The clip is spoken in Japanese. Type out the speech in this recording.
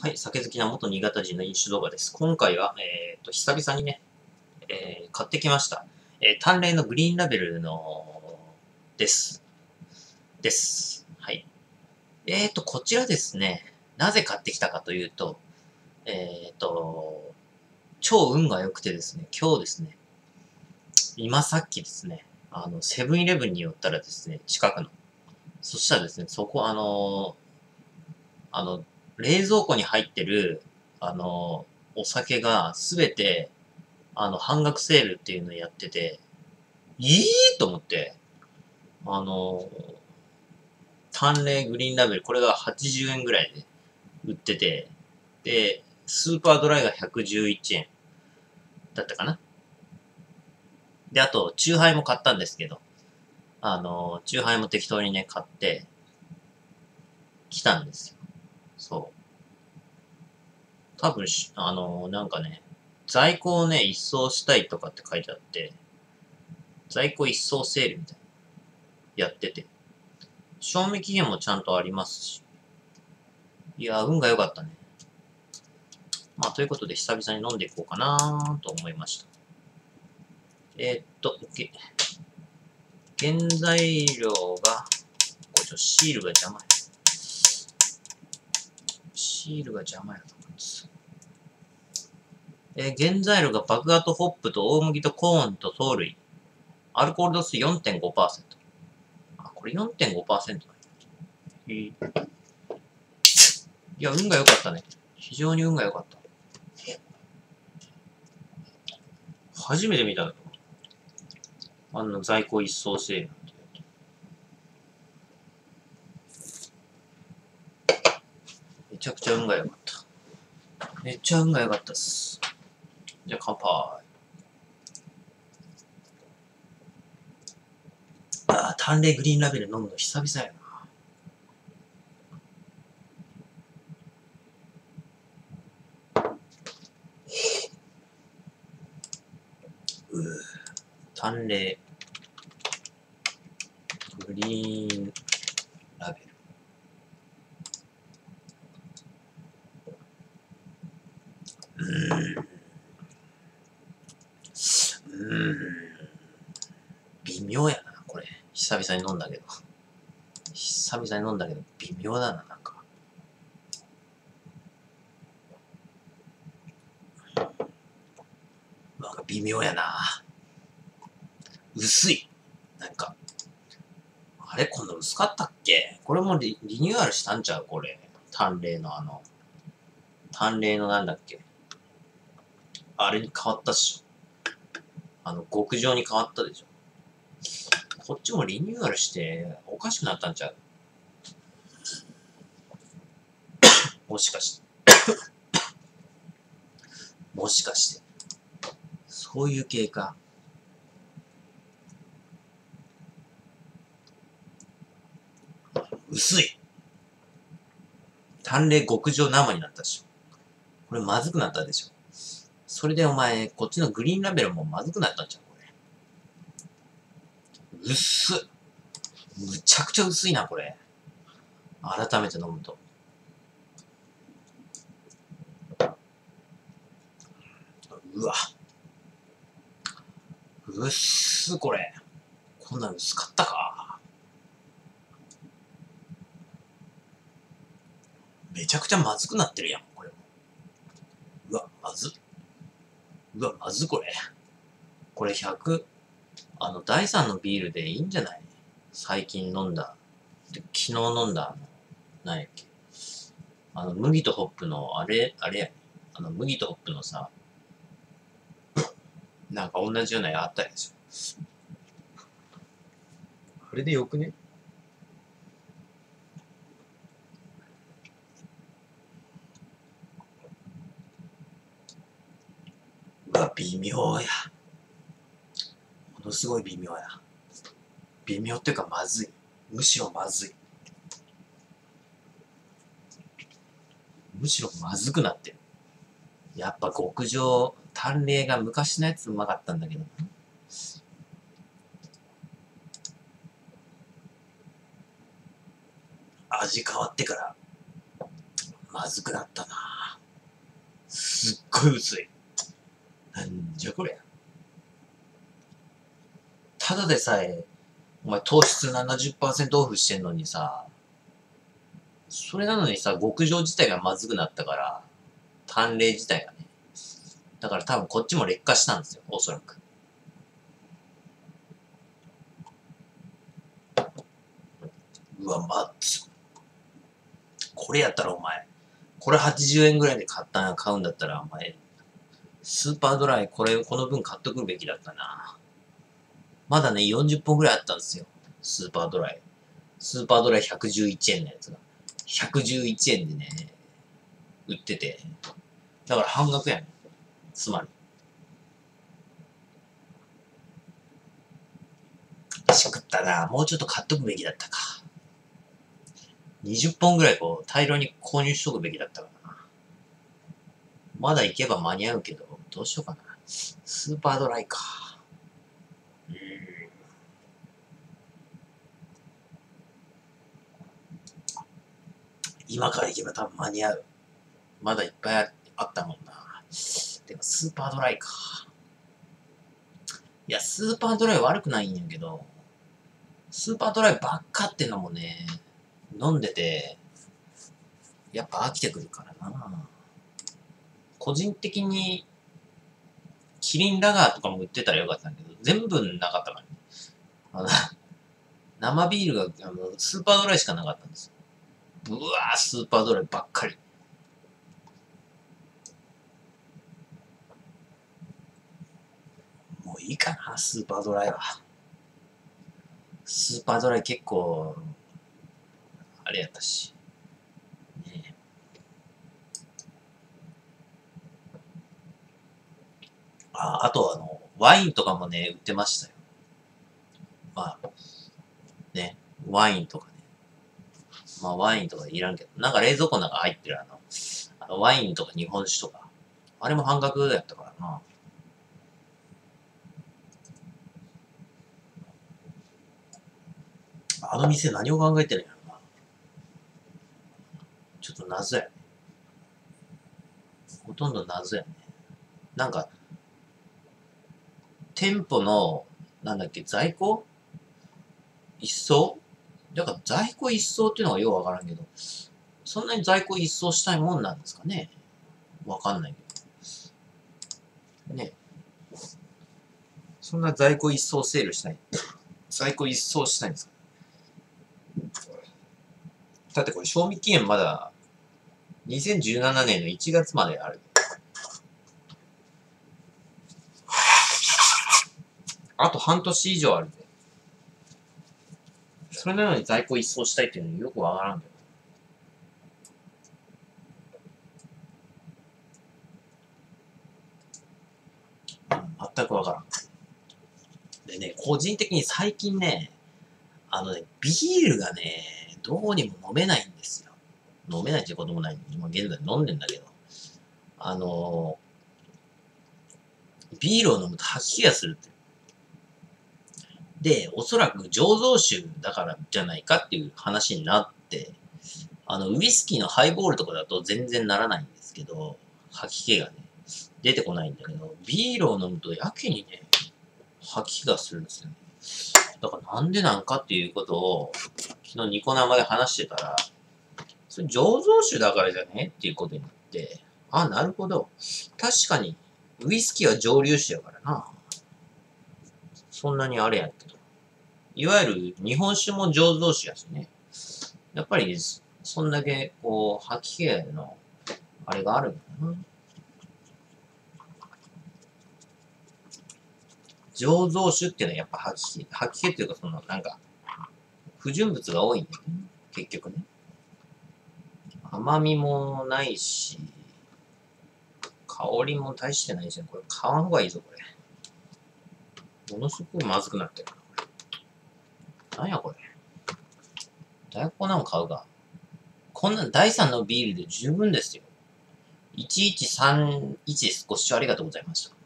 はい、酒好きな元新潟人の飲酒動画です。今回は、久々にね、買ってきました。淡麗のグリーンラベルの、です。はい。こちらですね、なぜ買ってきたかというと、超運が良くてですね、今日ですね、今さっきですね、セブンイレブンに寄ったらですね、近くの。そしたらですね、そこ冷蔵庫に入ってる、お酒がすべて、半額セールっていうのをやってて、いいと思って、淡麗グリーンラベル、これが80円ぐらいで売ってて、で、スーパードライが111円だったかな。で、あと、チューハイも買ったんですけど、チューハイも適当にね、買って、来たんですよ。そう。多分なんかね、在庫をね、一掃したいとかって書いてあって、在庫一掃セールみたいな、やってて。賞味期限もちゃんとありますし。いやー、運が良かったね。まあ、ということで、久々に飲んでいこうかなーと思いました。原材料が、これちょっとシールが邪魔や。やと思うんです。原材料が麦芽とホップと大麦とコーンと糖類。アルコール度数 4.5%。あ、これ 4.5% なんだ。いや、運が良かったね。非常に運が良かった。初めて見たんだけど。在庫一掃セール。めちゃくちゃ運が良かった。めっちゃ運が良かったっす。じゃあ乾杯。ああ、淡麗グリーンラベル飲むの久々やな。淡麗グリーンラベル。微妙やな、これ。久々に飲んだけど。微妙だな、なんか。なんか微妙やな。薄い。なんか。あれこんな薄かったっけ？これもリニューアルしたんちゃう？これ。淡麗のなんだっけ？あれに変わったっしょ。極上に変わったでしょ。こっちもリニューアルして、おかしくなったんちゃう？もしかして。そういう系か。薄い。淡麗極上生になったでしょ。これまずくなったでしょ。それでお前、こっちのグリーンラベルもまずくなったんじゃん、これ。薄っ。むちゃくちゃ薄いな、これ。改めて飲むと。うわ。薄っ、これ。こんな薄かったか。めちゃくちゃまずくなってるやん、これも。うわ、まずっ。まずこれ。これ100、第3のビールでいいんじゃない？最近飲んだ。昨日飲んだ、何やっけ。麦とホップの、麦とホップのさ、なんか同じようなやあったやつ。あれでよくね？微妙や。ものすごい微妙や。微妙っていうかまずい。むしろまずい。むしろまずくなってる。やっぱ極上、淡麗が昔のやつうまかったんだけどな。味変わってから、まずくなったな。すっごい薄い。なんじゃこりゃ。ただでさえ、お前糖質 70% オフしてんのにさ、それなのにさ、極上自体がまずくなったから、淡麗自体がね。だから多分こっちも劣化したんですよ、おそらく。うわ、マッツ。これやったらお前、これ80円ぐらいで買うんだったら、お前、スーパードライ、この分買っとくべきだったな。まだね、40本ぐらいあったんですよ、スーパードライ。スーパードライ111円のやつが。111円でね、売ってて。だから半額やねん。つまり。しくったな。もうちょっと買っとくべきだったか。20本ぐらいこう、大量に購入しとくべきだったからな。まだ行けば間に合うけど、どうしようかな。スーパードライか。今から行けば多分間に合う。まだいっぱいあったもんな。でもスーパードライか。いや、スーパードライ悪くないんやけど、スーパードライばっかってのもね、飲んでて、やっぱ飽きてくるからな。個人的に、キリンラガーとかも売ってたらよかったんだけど、全部なかったからね。生ビールがスーパードライしかなかったんですよ。うわー、スーパードライばっかり。もういいかな、スーパードライは。スーパードライ結構、あれやったし。ねえ。あとワインとかもね、売ってましたよ。まあ、ね、ワインとかね。まあワインとかいらんけど、なんか冷蔵庫の中入ってるワインとか日本酒とか。あれも半額やったからな。あの店何を考えてるんやろな。ちょっと謎やね。ほとんど謎やね。なんか、店舗の、なんだっけ、在庫一掃だから在庫一掃っていうのがようわからんけど、そんなに在庫一掃したいもんなんですかね。わかんないけど。ね。そんな在庫一掃セールしたい。在庫一掃したいんですか。だってこれ賞味期限まだ2017年の1月まである。あと半年以上ある。それなのに在庫一掃したいっていうのよくわからんけど。全くわからん。でね、個人的に最近ね、ビールがね、どうにも飲めないんですよ。飲めないってこともない。今現在飲んでんだけど。ビールを飲むと吐き気がするって。で、おそらく醸造酒だからじゃないかっていう話になって、ウイスキーのハイボールとかだと全然ならないんですけど、吐き気がね、出てこないんだけど、ビールを飲むとやけにね、吐き気がするんですよね。だからなんでなんかっていうことを、昨日ニコ生で話してたら、それ醸造酒だからじゃねっていうことになって、あ、なるほど。確かに、ウイスキーは蒸留酒やからな。そんなにあれやけど。いわゆる日本酒も醸造酒やしね。やっぱり、そんだけ、こう、吐き気の、あれがあるんだな。醸造酒っていうのはやっぱ吐き気っていうか、その、なんか、不純物が多いんだよね。結局ね。甘みもないし、香りも大してないし、これ、買わんほうがいいぞ、これ。ものすごくまずくなってるな、これ。なんやこれ。大学こんなの買うか。こんな第3のビールで十分ですよ。1131です。ご視聴ありがとうございました。